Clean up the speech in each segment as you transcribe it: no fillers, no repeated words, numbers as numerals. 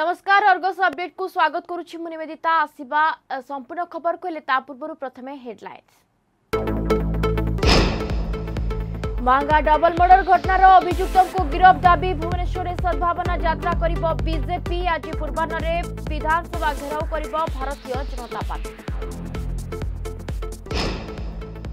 नमस्कार Argus update को स्वागत करुछि मु निवेदिता। आसीबा संपूर्ण खबर कहले ता पूर्व प्रथमे हेडलाइंस। मांगा डबल मर्डर घटनार अभियुक्तों को गिरफ दाबी। भुवनेश्वर सद्भावना यात्रा करिब बीजेपी। आज पूर्वाहन रे विधानसभा घेराव करिब भारतीय जनता पार्टी।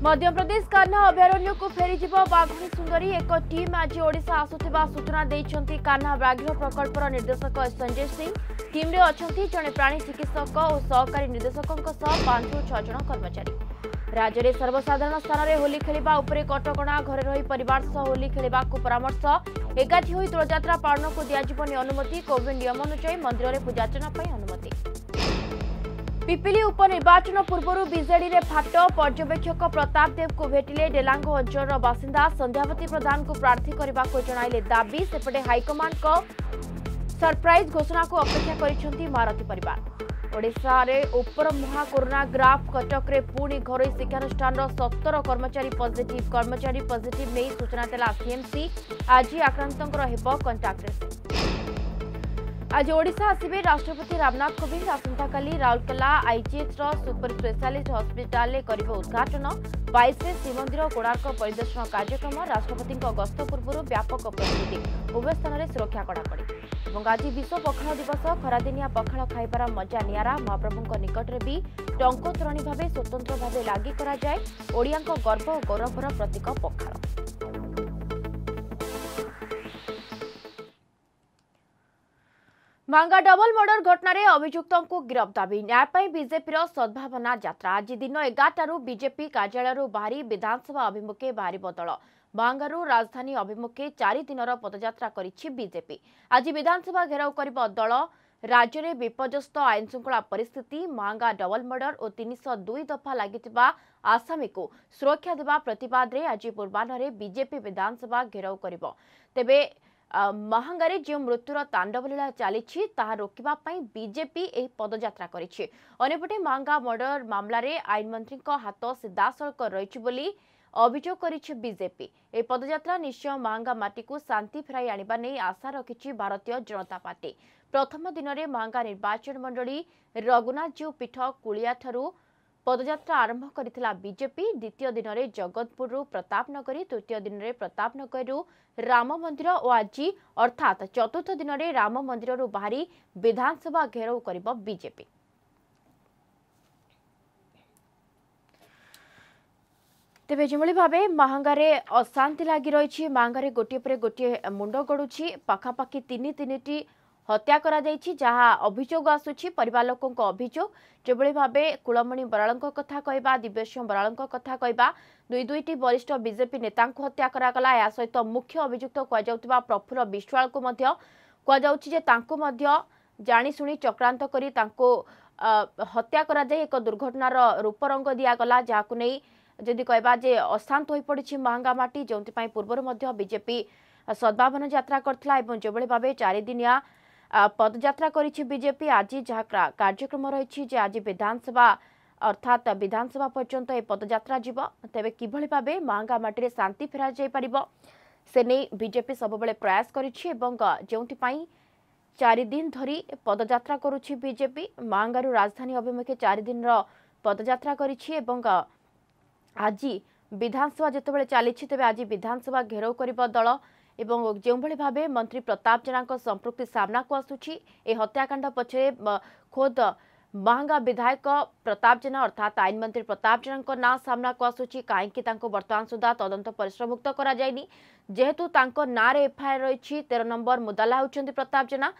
मध्यप्रदेश कान्हा अभयारण्य को फेरीजिब बाघुणी सुंदरी। एक टीम आज ओडिशा आसुथिबा सूचना दैछंती कान्हा व्याघ्र प्रकल्पर निर्देशक संजय सिंह। टीम रे अछंती जणे प्राणी चिकित्सक और सहकारी निर्देशकों सह 5-6 जन कर्मचारी। राज्य में सर्वसाधारण स्थान में होली खेलिबा उपरे कटकणा। घरे रही परिवार सह होली खेलिबा को परामर्श। एकाठी होई दोलयात्रा पालन को दियाजिबनी अनुमति। कोविड नियम अनुसार मंदिर में पूजार्चना पई अनुमति। पिपिली उपनिर्वाचन पूर्व बीजेडी रे फाट। पर्यवेक्षक प्रताप देव को भेटिले डेलांग अंचल बासिंदा। संध्यावती प्रधान को प्रार्थी करने को जणाइले दाबी। सेपटे हाइकमांड को सरप्राइज घोषणा को अपेक्षा करिसेंती मारती परिवार। ओडिशा रे उपर मुहा कोरोना ग्राफ। कटक रे पुणी घरोई शिक्षानुष्ठान 17 कर्मचारी पॉजिटिव नहीं सूचना देला सीएमसी। आज आक्रांत हेबो कंटाक्ट ट्रेसिंग। आज ओडिशा आसवे राष्ट्रपति रामनाथ कोविंद। आसंता काली Rourkela IGH super specialist hospital करिवे उद्घाटन। 22 श्रीमंदिर कोणार्क परिदर्शन कार्यक्रम। राष्ट्रपति गस्त पूर्व व्यापक प्रस्तुति। उभय स्थान में सुरक्षा कड़ाकड़ी। आज विश्व पखाल दिवस। खरादिनिया पखाल खाइबार मजा निरा। महाप्रभु निकटने भी टंकोतरणी भाव स्वतंत्र भाव लगी कराए। ओडिया गर्व और गौरवर प्रतीक पखाल। मांगा डबल मर्डर घटन अभियुक्तों को गिरफ दाबी। न्यायपाई बीजेपीर सद्भावना यात्रा। आज दिन 11 बीजेपी कार्यालय बाहरी विधानसभा अभिमुखे बाहर दल। मांगारू राजधानी अभिमुखे 4 दिन पदयात्रा करिछि बीजेपी। आज विधानसभा घेराव करिब दल। राज्य में विपर्यस्त आईन श्रृंखला परिस्थिति। मांगा डबल मर्डर और 302 दफा लगिथिबा आसामी को सुरक्षा देवा प्रतिवाद रे आज पूर्वाहन रे बीजेपी विधानसभा घेराव करिब। तेबे महांगारे जो मृत्युर तांडव लीला चली रोकवा बीजेपी पदयात्रा करिछि। अनेपटे मांगा मर्डर मामलें आईन मंत्री हाथ सीधासख रही अभियोग करिछि बीजेपी। ए पदयात्रा निश्चय मांगा माटी को शांति फेराई आनिबा नै आशा रखिछि भारतीय जनता पार्टी। प्रथम दिन में मांगा निर्वाचन मंडली रघुनाथजीउ पीठ कुलियाठारू पदयात्रा आरंभ करिथिला बीजेपी। द्वितीय दिन में जगतपुरु प्रतापनगरी। तृतीय दिन में प्रतापनगरु राम मंदिर और आज अर्थात चतुर्थ दिन में राम मंदिररु बाहरी विधानसभा घेराव करिब बीजेपी। तेबे जेमली भावे मांगारे अशांति लगी रही। मांगारे गोटे पर गोटे मुंड गड़ुछि। पाखापाखि 3-3 हत्या करा जायछि जहाँ अभियोग आसुछि परिवार लोकों को अभियोग। जेभली भावे कुलमणि बरालंक कथा कहबा दिव्यश्य बरालंक कथा कहबा 2-2 वरिष्ठ बीजेपी नेता हत्या करागला। या सहित मुख्य अभियुक्त कहजाउतिबा प्रफुल्ल विश्वाल को मध्य कहजाउछि जे तांको मध्य जानी सुनी चक्रांत करी तांको हत्या करा जाय एक दुर्घटनार रूपरंग दियागला। जहाकु नै जदि कहबा जे अशांत होई पड़छि मांगा माटी। जोंथिपाई पूर्वर मध्य बीजेपी सद्भावना यात्रा करथला एवं जेभली भावे 4 दिनिया पदयात्रा करिछि बीजेपी। आज जहाँ कार्यक्रम रही जे आज विधानसभा अर्थात विधानसभा पर्यंत ए पदयात्रा जीव। तेबे किभली भाबे मांगा माटी शांति फेरा जाय परिबो से नै बीजेपी सबबेले प्रयास करिछि एवं जोंथि पई 4 दिन धरी पदयात्रा करुछि बीजेपी। मांगारू राजधानी अभिमुखे 4 दिन पदयात्रा करिछि एवं आज विधानसभा जेतेबेले चलीछि। तेबे आज विधानसभा घेराव करिबो दल। एवं जो भावे मंत्री प्रताप जेना संपृक्ति सामना को आसुछि। ए हत्याकांड पछे खोद मांगा विधायक प्रताप जेना अर्थात आईन मंत्री प्रताप जेना ना सामना को आसुछि। काहेकि बर्तमान सुधा तदंत परिसरभुक्त करा जायनी जेहेतु तांको ना रे एफआईआर रही। 13 नंबर मुद्दा होउछन्ती प्रताप जेना।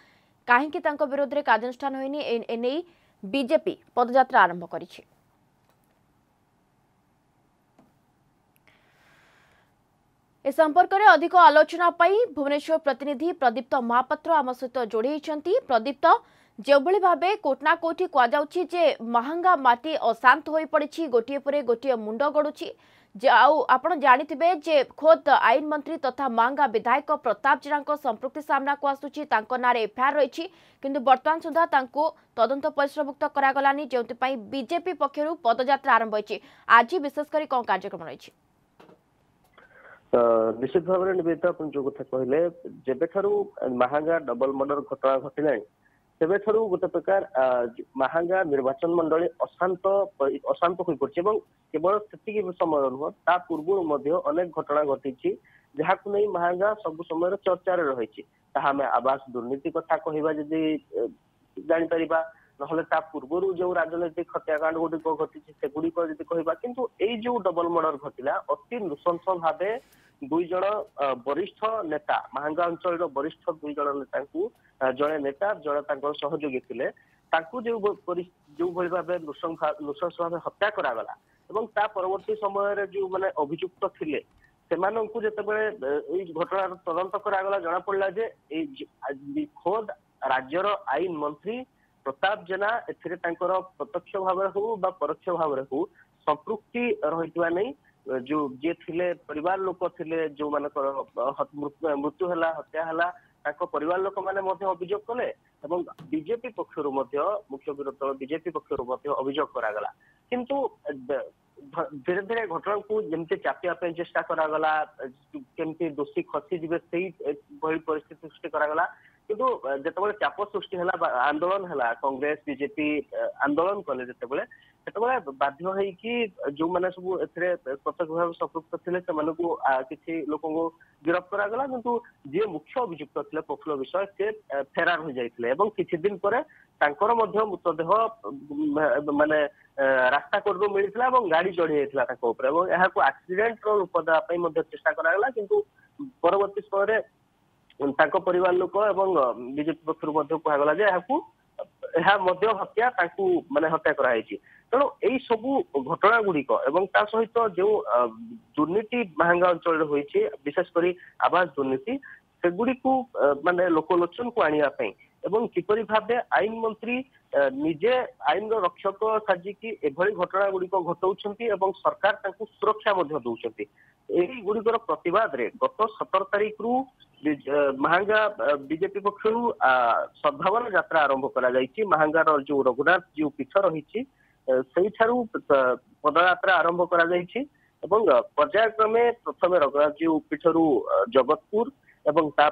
काहेकि तांको विरोध रे कार्यानुष्ठान होइनी एने बीजेपी पदयात्रा आरंभ करिछि। इस संपर्क में अधिक आलोचना पाई भुवनेश्वर प्रतिनिधि प्रदीप्त महापात्र आम सहित जोड़ी होती। प्रदीप्त जो भाव कोटना कोटी कहुचे महंगा माटी अशांत हो पड़ी गोटे पर गोटे मुंड गड़ुची। आप जानते जे खोद आईन मंत्री तथा महंगा विधायक प्रताप जेना संपृक्ति सामना को आसूची। ना एफआईआर रही कि बर्तमान सुधा तदंत परिसरभुक्त करागलानी। जो बीजेपी पक्षर पदयात्रा आरंभ हो आज विशेषकर कौन कार्यक्रम रही। निश्चित भाव में निवेदिता जो कथा कहले जेबेठारू महांगा डबल मर्डर घटना घटला तेबे थरू गोटे प्रकार महांगा निर्वाचन मंडली अशांत अशांत होई पड़छ एवं केवल सेति समय नुह ता पूर्व मध्य अनेक घटना घटी जहाक नहीं महांगा सब समय चर्चा रही आवास दुर्नीति कथा कहवा जदि जापर ना पूर्व जो राजनैतिक हत्याकांड गुड़िक घटी से गुड़िक जी कहवा किंतु एई जो डबल मर्डर घटला अति नृशंस भावे दुई जन वरिष्ठ नेता महांगा अंचल वरिष्ठ दुई जन नेता जड़े नेता जड़े सहयोगी थे जो भाव नृशंस भाव हत्या करागला एवं ता परवर्ती समय जो माने अभियुक्त थे से घटना तदंत करागला जना पड़ा जे खोद राज्यर आईन मंत्री प्रताप जेना एथिरे प्रत्यक्ष भाव हूँ परोक्ष भाव हूँ संपृक्ति रही नहीं जो जे थिले परिवार लोक थिले जो मानकर मृत्यु हला हत्या हला परिवार लोक माने अभियोग कले एवं बीजेपी पक्षरु मुख्य विरोधी दल बीजेपी पक्षरु अभियोग करागला किंतु धीरे धीरे घटना को जमते चापिया पे चेष्टा करागला केमती दोषी खसी जीवे सही परिस्थिति सृष्टि करागला किंतु जतबे चाप सृष्टि हला आंदोलन हला कांग्रेस बीजेपी आंदोलन कले जतबे से बाध्य है कि जो मैंने सब प्रत्यक्ष भाव संपृक्त थे किसी लोक को गिरफ्त करागला किंतु जी मुख्य अभियुक्त थे प्रफुल्ल विषय से फेरार हो जाते और किसी दिन पर मृतदेह माने रास्ता कड़ू मिलता और गाड़ी चढ़ी जाता एक्सीडेंट रूप देवाई चेष्टा करागला किंतु परवर्ती समय परिवार लोक एवं बीजेपी पक्षर कहगला जे हत्या माने हत्या कराई तेणु यही सब घटना गुड़िक सहित जो दुर्नीति महांगा अंचल होती विशेषकर आवास दुर्नीति सेगुड़ी को माने लोकलोचन को आने किपर भाव आईन मंत्री निजे आईन रक्षक साजिकी एभली घटना गुड़िक घटाउछंती सरकार सुरक्षा दौरान यही गुड़िकर प्रतिवाद रे गत 17 तारीख रु महांगा बीजेपी पक्षर सद्भावना यात्रा आरंभ कर महांगार जो रघुनाथ जो पीठ रही से पदयात्रा आरंभ कर पर्यायक्रमे प्रथम रघुनाथ जी पीठ रु जगतपुर एवं 17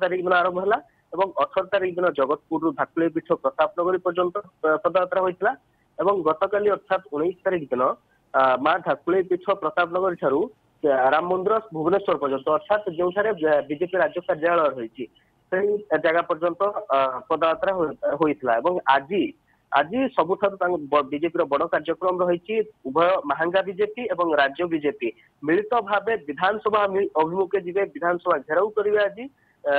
तारीख दिन आरंभ है एवं 18 तारीख दिन जगतपुर भाकुले पीठ प्रताप नगरी पर्यंत पदयात्रा होता एवं गतकाली अर्थात 19 तारीख दिन माँ भाकुले पीठ प्रताप नगरी ठारू राम मंदिर भुवनेश्वर पर्यंत अर्थात जो बीजेपी राज्य कार्यालय रही जगह पर्यंत पदयात्रा होता आज आज सबुठारु बीजेपी बड़ कार्यक्रम रही उभय महांगा बीजेपी और राज्य बीजेपी मिलित भाव विधानसभा अभिमुखे जी विधानसभा घेराव करेंगे आज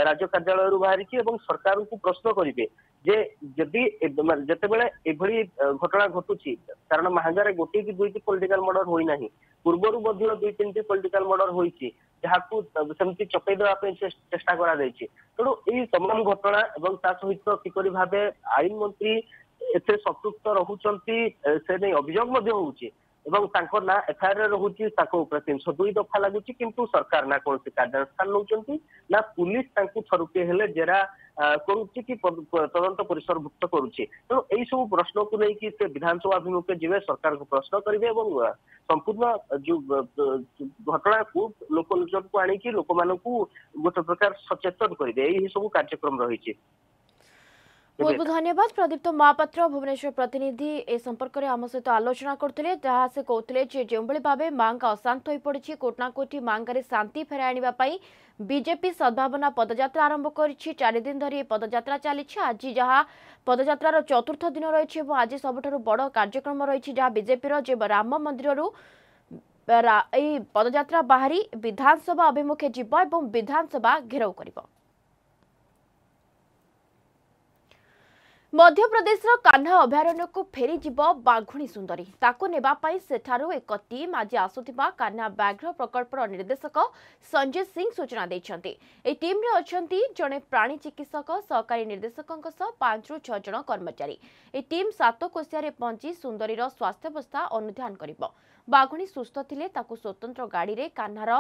राज्य कार्यालय बाहर की सरकार को प्रश्न करेंगे जे जदि जितेबाला एभली घटना घटुची कारण महांगार गोटे कि दुईटी पॉलिटिकल मर्डर होना पूर्वर मध्य 2-3 टी पॉलिटिकल मर्डर होती जहां चपे देवाई चेष्टा करेणु यही तमाम घटना और सहित किपर भाव आईन मंत्री एथे संपृक्त रुचि से नहीं अभियोग ना एफआईआर रोचे 302 दफा लगुच किंतु सरकार ना कौन कार्यानुष्ठान नौकरी ना पुलिस थरुके हेले जेरा करुच्ची कि तदंत परिसरभुक्त करुच्ची तेणु तो यही सब प्रश्न को लेकिन से विधानसभा अभिमुखे जी सरकार को प्रश्न करेंगे और संपूर्ण जो घटना को लोकलोचन को आणिकी लोक मान गोटे प्रकार सचेतन करेंगे यही सब कार्यक्रम रही। बहुत बहुत धन्यवाद प्रदीप्त महापात्र भुवनेश्वर प्रतिनिधि ए संपर्क में आम सहित आलोचना करते जहाँ से कहते जो भाव मांगा अशांत हो पड़ी कोटना कोटी मांगार शांति फेर आने बीजेपी सद्भावना पदयात्रा आरंभ कर 4 दिन धरी पदयात्रा चली आज जहाँ पदयात्रार चतुर्थ दिन रही आज सबुठारु बड़ कार्यक्रम रही जहाँ बीजेपीर जे राम मंदिर पदयात्रा बाहरी विधानसभा अभिमुखे जीव और विधानसभा घेराव करिबो। मध्यप्रदेशर कान्हा अभयारण्य को फेरी जीव बाघुणी सुंदरी ताको नेबा पई सेठारो एक टीम आज आसुथिबा कान्हा व्याघ्र प्रकल्पर निर्देशक संजय सिंह सूचना दैछन्ती। ए टीम रे अछन्ती जने प्राणी चिकित्सक सहकारी निर्देशकक सह 5 ରୁ 6 जन कर्मचारी। ए टीम 7 କୋଶିଆରେ पहुंची सुंदरीर स्वास्थ्यावस्था अनुधान करिबो। बाघुणी सुस्थ थिले ताको स्वतंत्र गाड़ी रे कान्हार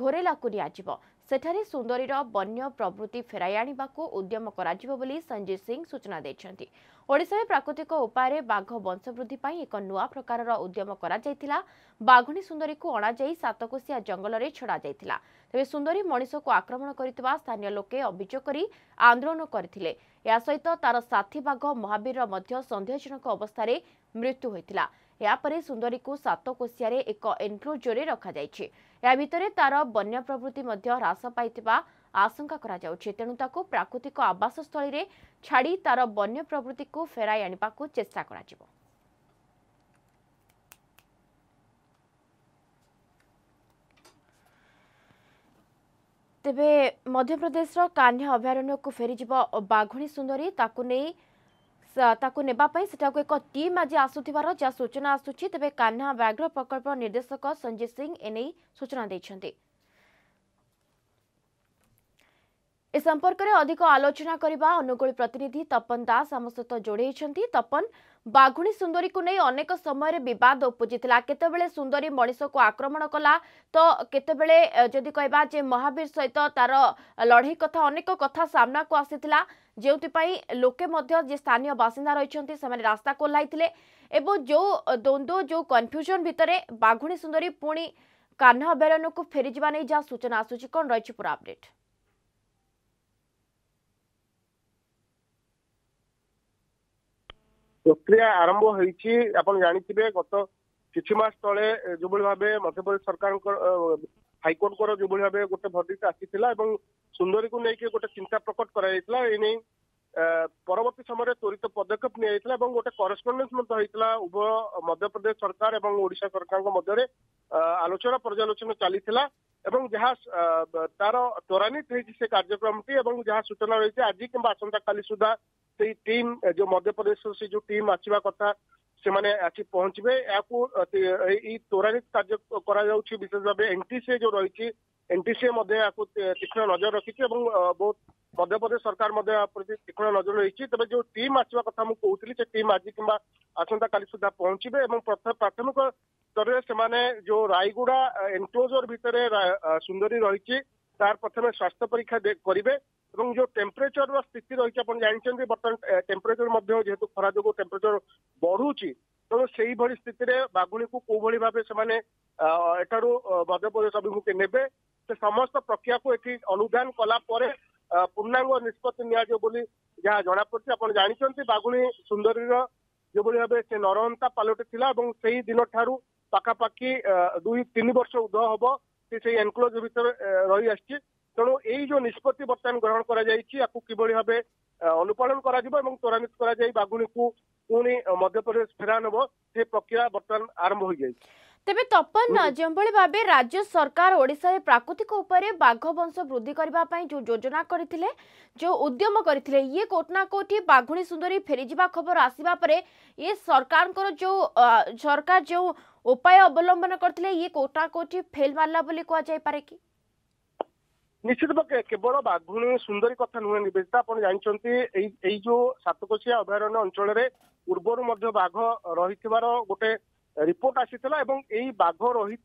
घोरेलाकुरिया जीव सेठारे सुंदरीर वन्य प्रवृत्ति फेराई आनिबाकू उद्यम कराजिबो बोली संजय सिंह सूचना दैछन्ति। ओडिशा प्राकृतिक उपाय बाघ वंशवृद्धि पाई एक नुआ प्रकार उद्यम करा बाघुणी सुंदरी को अणाई सातकोशिया जंगल में छड़ा जाइतिला। तबे सुंदरी मनीष को आक्रमण करितबा स्थानीय लोके अभियोग करी आंदोलन करथिले। या सहित तार साथी बाघ महावीर मध्य संदेहजनक अवस्था मृत्यु होइतिला। यापरे सुंदरी को सातकोशिया एक एनक्लोजर रखा जाइछि। या भितरे तार वन्य प्रवृत्ति ह्रास पाइतिबा आशंका करा जाउछि। तेणु ताको प्राकृतिक आवास स्थल रे छाड़ी तार वन्य प्रवृत्ति को फेराई आनिबाकू चेष्टा करा जिवो। तेबे मध्यप्रदेश कान्हा अभयारण्य को फेरीज बाघुणी सुंदरी ताकू एक टीम आज आसुथिबार जा सूचना आसुछि। तेबे कान्हा व्याघ्र प्रकल्प निर्देशक संजय सिंह एने सूचना दैछन्ति। इस संपर्क में अधिक आलोचना करने अनुकूल प्रतिनिधि तपन दास आम सहित जोड़े। तपन, बाघुणी सुंदरी को नहीं अनेक समय बद उपजिता। केतबेले सुंदरी मनीष को आक्रमण कला तो केतबेले जदि कहबा जे महावीर सहित तार लड़े कथा अनेक कथा सामना को आसीथिला, जोपाई लोके मध्य स्थानीय बासिंदा रही से रास्ता खोल्ले एवं जो द्वंद्व जो कन्फ्यूजन भितर बाघुणी सुंदरी पुणी कान्हा अभयारण्य को फेरीज नहीं जहाँ सूचना आसूची। कौन रही पूरा अपडेट? प्रक्रिया आरंभ होती जानते गत कि मास ते जो भाव मध्यप्रदेश सरकार हाइकोर्टर जो भाव गोटे भर्दित आसाला सुंदरी को लेकिन गोटे चिंता प्रकट कराइला। ये परवर्त समय त्वरित पदक्षेप निजाइला। गोटे करस्पंडेन्स उभय मध्यप्रदेश सरकार और ओडिशा सरकार मध्य आलोचना पर्यालोचना चली जहाँ तार त्वरान्वित होती से कार्यक्रम टी जहाँ सूचना रही है आज कि आसंता काली सुधा से टीम जो मध्यप्रदेश से जो टीम आसवा कथा से माने आसी पहुंचे। या त्वरान्वित कार्य विशेष भाव एनटीसी जो रही एनटीसी तीक्षण नजर रखी बहुत मध्यप्रदेश सरकार तीक्षण नजर रही। तेज जो टीम आसवा कथा कहती से टीम आज कि आसंता काली सुधा पहुंचे। प्राथमिक स्तर से जो रायगुड़ा एनक्लोजर भितर सुंदरी रही तार प्रथम स्वास्थ्य परीक्षा करेंगे। जो टेम्परेचर स्थिति रही जानते बर्तमान टेम्परेचर जेहेतु खरा जो टेम्परेचर बढ़ुची तेणु से स्थित बाघुणी को कौ भाई भाव से मध्यप्रदेश अभिमुखे ने समस्त प्रक्रिया को ये अनुधान कलापर पूर्णांग निष्पत्ति नि जहाँ जनापड़ी आप जानते बाघुणी सुंदरीर जो भाव से नरहंता पलटिला से दिन ठार पखापाखि 2-3 वर्ष उदय हम से एनक्लोज भीतर रही आसी। तेणु यही जो निष्पत्ति बर्तमान ग्रहण कर अनुपालन त्वरान्वित कर बाघुणी को पुणी मध्यप्रदेश फेरान हम से प्रक्रिया बर्तमान आरंभ हो जाए। तेबे तपन, जो भाव राज्य सरकार ओडिशा रे प्राकृतिक उपाय बाघ वंश वृद्धि करने जो योजना करथिले जो उद्यम करथिले ये कोटना कोठी बाघुणी सुंदरी फेरीजा खबर आसवा पर ये सरकार जो उपाय अवलंबन करथिले ये कोटना कोठी फेल मारला बोली कह जाय पारे कि? निश्चित पक्षे केवल बाघुणी सुंदरी कथा नुहे निवेदिता आप जानते जो सातकोशिया अभयारण्य अंचल पूर्वर बाघ रही गोटे रिपोर्ट आसीला। यही बाघ रही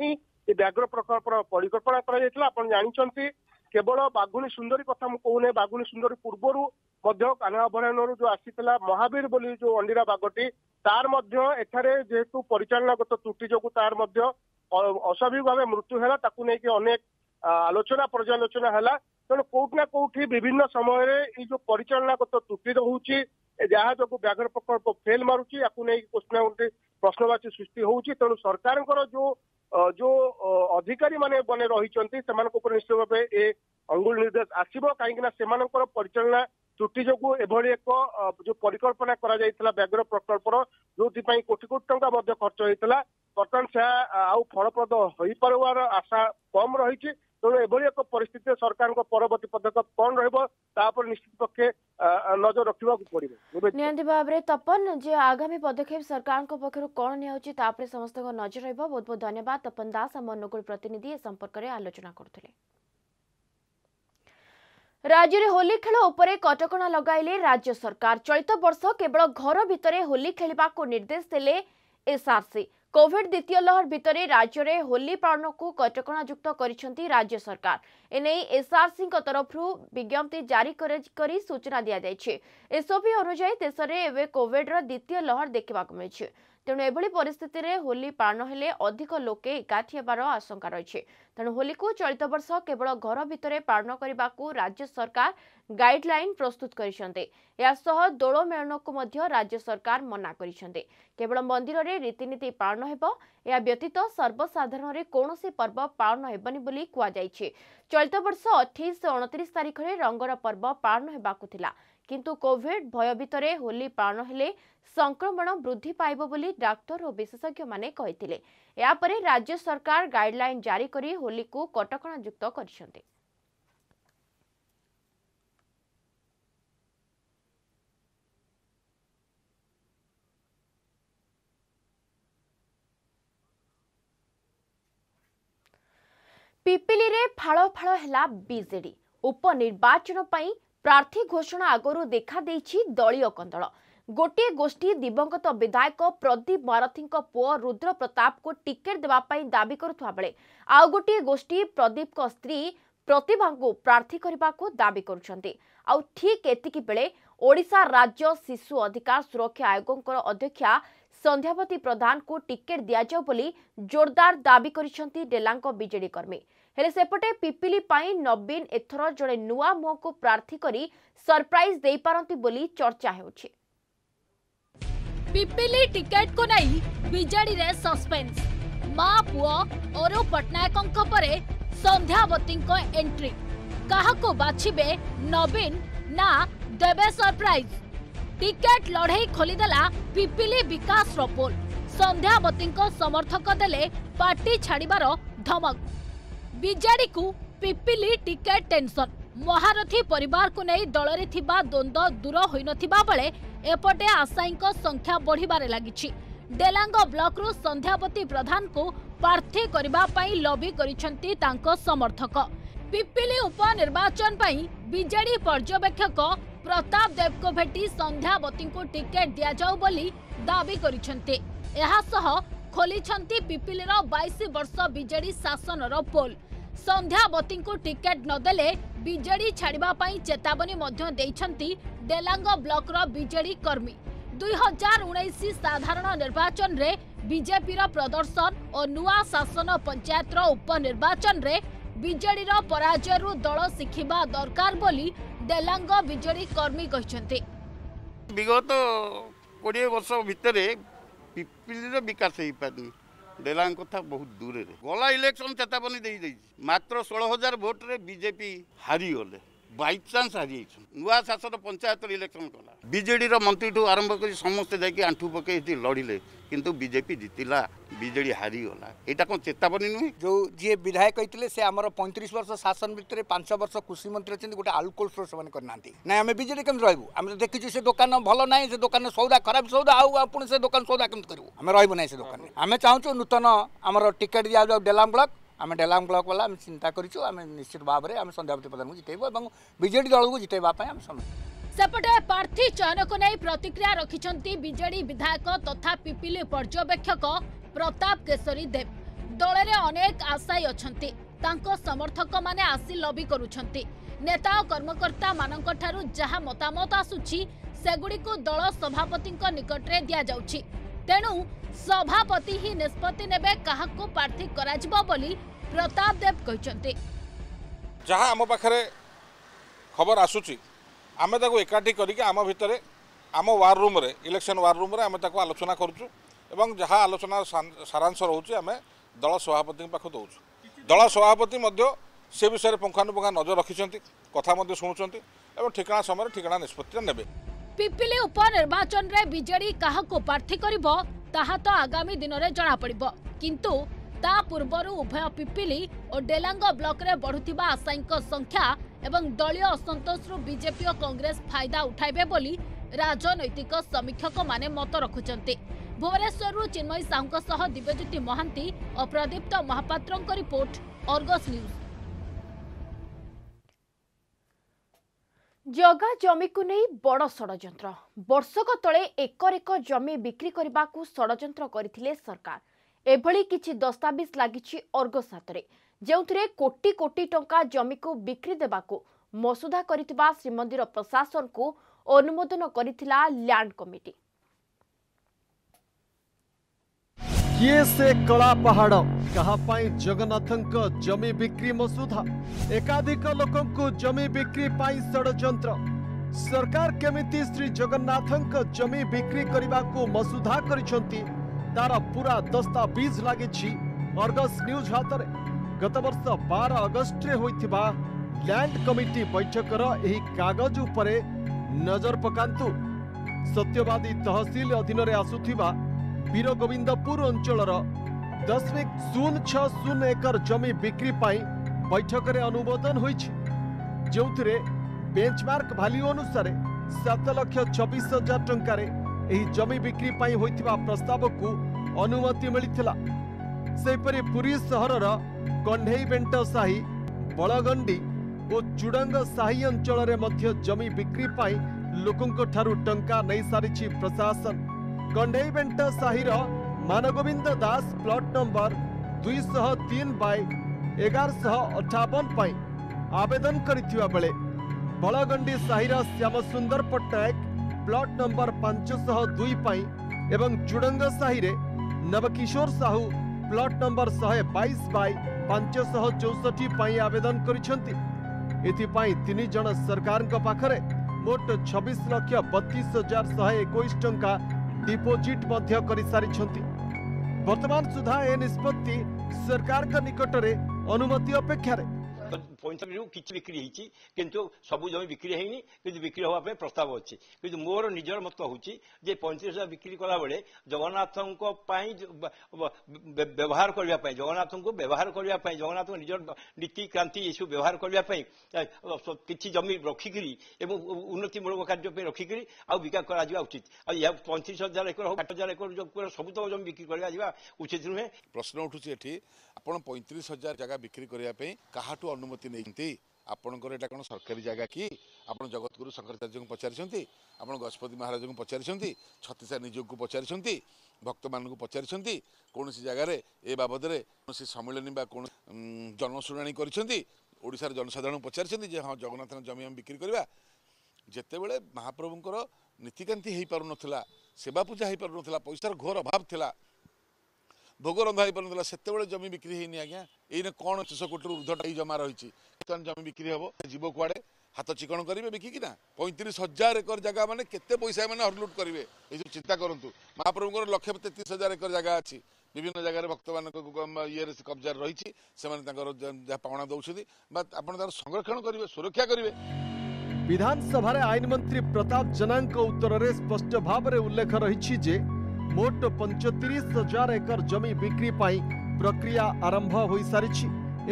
ही व्याघ्र प्रकल्प परिकल्पना कर जानते केवल बाघुणी सुंदरी कथा कहूने बाघुणी सुंदरी पूर्वर मध्य कान्हा अभयारण्य जो आसीला महावीर बोली जो अंडीरा बाघटी तार एठारे जेहेतु परिचालनागत त्रुटि जो तार अस्वाभाविक भाव मृत्यु है ताकूक अनेक आलोचना पर्यालोचना है। तेणु कौटना कौटि विभिन्न समय ये जो परिचालनागत त्रुटि रोचे जहाँ जो व्याघ्र प्रकल्प फेल मारुची क्वेश्चन प्रश्नवाची सृष्टि होउची। तेणु सरकार जो जो अधिकारी माने बने रही सेमानक उपर निश्चित भाव ए अंगुल निर्देश आसीबो काईकना सेमानकर परिचालना त्रुटि जो एभली एक जो परिकल्पना करा जायतिला व्याघ्र प्रकल्पर जोपाई कोटी कोटी टंका मध्य खर्च होता बर्तमान से आउ फलप्रद होई परवार आशा कम रही। तेणु एभली एक परिस्थिति सरकार परवर्ती पदक्षेप कौन रही निश्चित पक्षे नजर रखा पड़ो नि भाव में। तपन, जे आगामी पदक्षेप सरकार पक्षर कौन नियाउची तापर समस्त नजर रहिबो। बहुत बहुत धन्यवाद तपन दास आम अनुकूल प्रतिनिधि ए संपर्क में आलोचना करथले। राज्य में होली खेल उपरे कटकणा लगाइले राज्य सरकार। चलित वर्ष केवल घर भितरे होली खेलिबाको निर्देश देले एसआरसी। कोविड द्वितीय लहर भितर राज्य में होली पालन को कटकणायुक्त कर राज्य सरकार एने एसआरसी तरफ विज्ञप्ति जारी कर सूचना दि जाए। एसओपी अनुजाई देश में एवं कोविडर द्वितीय लहर देखा मिली तेणु एभली परिस्थिति रे होली पालन हेले अधिक लोके एकाठी हेबार आशंका रही। तेणु होली को चलित वर्ष केवल घर भितर पालन करने को राज्य सरकार गाइडलाइन प्रस्तुत करछन्ते। या सह दोलो मेलन को मध्य राज्य सरकार मना करछन्ते। केवल मंदिर रे रीतिनीति पालन हेबो या व्यतीत सर्वसाधारण रे कोनोसी पर्व पालन हेबनी बोली कुआ जायछि। चलित वर्ष 28-29 तारीख रे रंगर पर्व पालन हेबाकु थिला किंतु कोविड भय भितर होली पालन हेले संक्रमण वृद्धि पाइबो बोली डाक्टर और विशेषज्ञ माने कहिथिले। या परे राज्य सरकार गाइडलाइन जारी करी होली को कटकणा युक्त करछन्ते। पिपिली रे फाळो फाळो हेला बीजेडी उपनिर्वाचन पई प्रार्थी घोषणा आगरू देखा देछि दलीय कंदल। गोटे गोष्ठी दिवंगत विधायक प्रदीप महारथी पुओ रुद्र प्रताप को टिकेट देवाई दाबी करुवा बेले आउ गोटे गोष्ठी प्रदीप स्त्री प्रतिभा को प्रार्थी करने को दाबी करुंट। आउ ठीक एतिकी बेले ओडिशा राज्य शिशु अधिकार सुरक्षा आयोग अध्यक्षा संध्यावती प्रधान को टिकेट दि जाऊ बोली जोरदार दाबी करिसंती डेलांग बीजेडी कर्मी। हेले सेपटे पिपिली पाई नवीन एथर जड़े नुआ मुह को प्रार्थी करी सरप्राइज दे पारंती बोली चर्चा होछि। पिपिली टिकेट को नहीं बीजेडी रे सस्पेंस। मां पुओ ओरो पटनायकଙ୍କ परे संध्यावतीଙ୍କ एंट्री कहा को बाछिबे नवीन ना देबे सरप्राइज। टिकेट लड़ई खोलीदेला पिपिली विकास रोपोल। संध्यावतीଙ୍କ समर्थक देले पार्टी छाड़िबार धमक। बीजेडी को पिपिली टिकेट टेंशन। महारथी परिवार को नहीं दलरे थिबा द्वंद्व दूर होई नथिबा बेले एपटे आशायींक संख्या बढ़िबारे लागिछि। डेलांग ब्लॉक रु संध्यावती प्रधान को प्रार्थी करबा पई लॉबी करिसंती तांको समर्थक। पिपिली उपनिर्वाचन पई बीजेडी पर्यवेक्षक प्रताप देव को भेटी संध्यावती को टिकेट दिया जाऊ बोली दाबी करिसंती। एहा सह खोलिछंती पिपिली रो 22 वर्ष बीजेडी शासन रो पोल। संध्यावती को टिकेट नदेले बीजेडी छाड़िबा पई चेतावनी मध्य देइछंती डेलांग ब्लॉक रो बीजेडी कर्मी। 2019 साधारण निर्वाचन रे बीजेपी रो प्रदर्शन और नुआ शासन पंचायत रो उपनिर्वाचन रे बीजेडी रो पराजय रु दल सिखिबा दरकार बोली डेलांग बीजेडी कर्मी कहिसंती। विगत 20 वर्ष भितरे पिपिली विकास हो पानी डेलांग कथा बहुत दूर रे गला इलेक्शन चेतावनी दे मात्र 16,000 भोट रे बीजेपी हारी गले। बाई चान्स हारी नुआ शासन पंचायत इलेक्शन कला बीजेडी रो मंत्री ठू आरंभ कर समस्त जाकि आंठू पकई लड़िले किंतु बीजेपी जीतिला बीजेडी हारी गला। एटा कोन चेतावनी नुहे जो जे विधायक कहते से आमर 35 वर्ष शासन भितर 5 वर्ष कृषि मंत्री अच्छे गोटे आलकोल स्टोर से करना ना आम बीजेडी केमि रहबु। आम देखिछु से दुकान भल ना से दुकान सौदा खराब सौदा आउ पुणी से दुकान सौदा केमि करू आम रहबु ना से दुकान। आम चाहूँ नूतन आमर टिकेट दि जाऊ डेलांग ब्लॉक आम डेलांग ब्लॉक वाला आम चिंता करूँ आम निश्चित भाव में आम संध्यावती प्रधान को जितेबू और बीजेडी दल को जितेबा पई आम समय। सेपटे प्रार्थी चयन को नहीं प्रतिक्रिया रखिछंती बीजेडी विधायक तथा पिपिली पर्यवेक्षक प्रताप केशरी देव। दल में अनेक आशायी अछंती तांको समर्थक माने आसी लॉबी करूछंती। नेता और कर्मकर्ता मानंक ठारू जहा मतामत आसुछि सेगुडी को दल सभापतिंक निकट रे दिया जाउछि। तेणु सभापति ही निष्पत्ति नेबे काहाको प्रार्थी कराजिबो बोली प्रताप देव कहिसंती। जहा हम पाखरे खबर आसुछि आम ताको एकाठी करके आम भितर आम वार रूम रे इलेक्शन वार रूम रे आम ताको आलोचना करूँ एवं जहाँ आलोचना सारांश रोचे आम दल सभापति पाख दौर दल सभापति से विषय पुंखानुपुखा नजर रखिंट कथा शुणुंट और ठिकाणा समय ठिकाणा निष्पत्ति ने। पिपिली उपनिर्वाचन रे बीजेडी क्या प्रार्थी करिबो ताहा तो आगामी दिन में जना पड़िबो किंतु ता पूर्वर उभय पिपिली और डेलांग ब्लॉक रे बढ़ुथिबा आशायी संख्या एवं दलीय असंतोष रु बीजेपी और कांग्रेस फायदा उठाइबे बोली राजनैतिक समीक्षक माने मत रखुचंती। भुवनेश्वर रु चिन्मयी साहू दिव्यज्योति महांती और प्रदीप्त महापात्रंक रिपोर्ट अर्गस न्यूज। जगा जमी को नहीं बड़ षड्यंत्र। वर्षक तले एकर एकर जमी बिक्री करने को षड्यंत्र करथिले सरकार। एभली किछि दस्तावेज लागिछि अर्गस हातरे जेउथिरे कोटी कोटी टंका जमी को बिक्री देबाको मसुदा करितबा श्रीमंदिर प्रशासन को अनुमोदन करिथिला लैंड कमिटी। ये से कला पहाड़ कहाँ पाई जगन्नाथंक जमी बिक्री मसुधा एकाधिक लोकंकु जमी बिक्री पाई षडयंत्र सरकार केमिति श्री जगन्नाथंक जमी बिक्री करबाकू मसुधा करिसंती तारा पूरा दस्तावेज लागिछि अर्गस न्यूज हातरे। गत वर्ष 12 अगस्त रे होइथिबा लैंड कमिटी बैठकर एही कागज उपरे नजर पकांतु। सत्यवादी तहसील अधीन रे आसुथिबा वीर गोविंदपुर अंचलर 10.060 एकर जमी बिक्री पाई बैठक रे अनुमोदन होइछि, जेउथिरे बेंचमार्क वैल्यू अनुसार 7,26,000 टंका रे एही जमी बिक्री पाई होइथिबा प्रस्ताव को अनुमति मिलिथिला। सेपरि पुरी सहरर कंढेई बेंट साही बळगंडी ओ चुडंग साही अंचल रे मध्य जमी बिक्री पाई लोकंक ठारू टंका नै सारिछि प्रशासन। कंढेई बेंट साहीर मानगोविंद दास प्लॉट नंबर 203/1158 पाई आवेदन करिथिबा बेले बळगंडी साहीर श्यामसुंदर पट्टनायक प्लॉट नंबर 502 पाई एवं चुडंग साही नवकिशोर साहू प्लॉट नंबर 122/564 पाई आवेदन करिसेंती। एथिपाई तीन जन सरकार के पाखरे मोट 26,32,121 टंका डिपोजिट मध्य करि सारिसेंती। वर्तमान सुधा ए निष्पत्ति सरकार का निकटरे अनुमति अपेक्षा रे पॉइंट ऑफ किसी बिक्री होती किंतु सबू जमी बिक्री होनी कि बिक्री होगा प्रस्ताव अच्छे कि मोर निजर मत हूँ जे 35,000 बिक्री कला बेले जगन्नाथ व्यवहार करने जगन्नाथ को व्यवहार करने जगन्नाथ निजर नीति क्रांति ये सब व्यवहार करने किसी जमी रखिक उन्नतिमूलक कार्य रखिक विकास करा उचित आ 35,000 एकर हो 8,000 एकर सबूत जमी बिक्री करा उचित नुहे। प्रश्न उठूँ आप 35,000 जगह बिक्री करने काहठू अनुमति नहीं आपणकर एटा कोन सरकारी जगह कि आप जगतगुरु शंकराचार्य को पचारिछंती आपण गजपति महाराज को पचारिछंती छत्तीसा निजोग को पचारिछंती भक्त मान को पचारिछंती कोनोसी जगह रे ए बाबद रे कोनोसी सम्मेलन बा कोन जनशुणाणी करिछंती ओडिसा रे जनसाधारण को पचारिछंती जे हां जगन्नाथ जमी हम बिक्री करबा जेते बेले महाप्रभुंकर नीतिकांति हेई पारु नथिला सेवा पूजा हेई पारु नथिला पैसार घोर अभाव थिला भोग रंधा हो पार्ला से जमी बिक्री होनी आज्ञा यही कौन 600 कोटी ऊर्धटाई जमा रही जमी बिक्री हे जीव कड़े हाथ चिकन करेंगे बिकिना 35,000 एकर जगह मैंने केते पैसा मैंने हरलुट करेंगे ये सब चिंता करूँ। महाप्रभुर 1,33,000 एकर जगह अच्छी विभिन्न जगह भक्त मान ये कब्जा रही जहाँ पाणा दौरान आप संरक्षण करेंगे सुरक्षा करेंगे। विधानसभा आईन मंत्री प्रताप जेना उत्तर में स्पष्ट भाव में उल्लेख रही मोट 35,000 एकर जमी बिक्री पाई प्रक्रिया आरंभ हो सारी।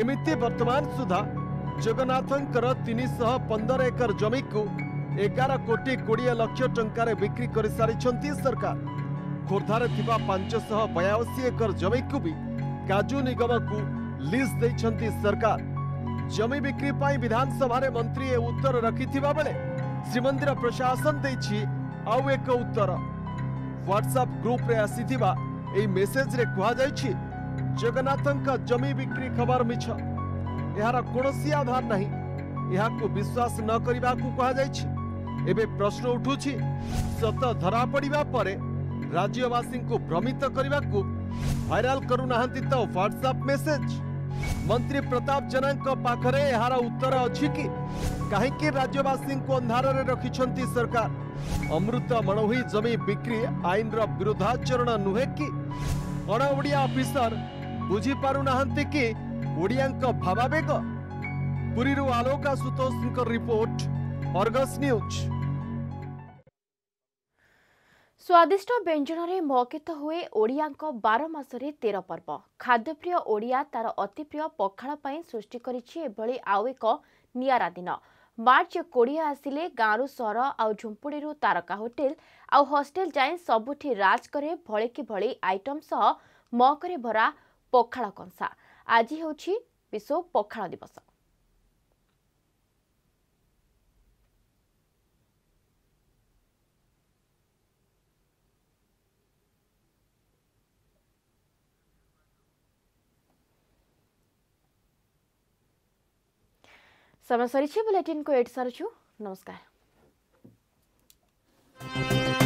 एमती वर्तमान सुधा जगन्नाथंकर 315 एकर जमी को 11,20,00,000 टंकार बिक्री कर सारी सरकार। खोर्धार 582 एकर जमी को भी काजू निगम को लीज दे सरकार। जमी बिक्री पाई विधानसभा मंत्री उत्तर रखि बेले श्रीमंदिर प्रशासन देछि आउ एक उत्तर। व्हाट्सएप ग्रुप रे आसीथिबा एई मेसेज रे कहा जायछि जगन्नाथन का जमी बिक्री खबर मिछ यार कोनोसी आधार नहीं यहाको विश्वास न करिबा को कहा जायछि। एबे प्रश्न उठुछि सत धरा पड़िबा परे राज्यवासिन को भ्रमित करिबा को वायरल करू नहंती त व्हाट्सएप मेसेज। मंत्री प्रताप जेना को पाखरे यार उत्तर अछि कि काहे कि राज्यवासिन को अंधार रे रखिछंती सरकार। अमृत मणोही जमी बिक्री आईन विरोधाचरण नुहे कि अण ओडिया अफिसर बुझी पारु नहंती कि ओडियांक भावावेग। पुरी रु Alok Ashutosh report Argus news. स्वादिष्ट व्यंजन रे मौकित हुए ओडियांक 12 मासरे 13 पर्व। खाद्यप्रिय ओडिया तार अति प्रिय पखाळ पई सृष्टि करिछि एभली आउ एक नियारा दिन। मार्च 20 आसिले गाँव सहर आउ झुंपुड़ी तारका होटेल आउ हॉस्टेल जाए सबुठी राज करे भले कि भले आइटम सह महकरे भरा पखाळ कंसा। आज होछि विश्व पखाळ दिवस। समय सरी बुलेटिन को एड सारू नमस्कार।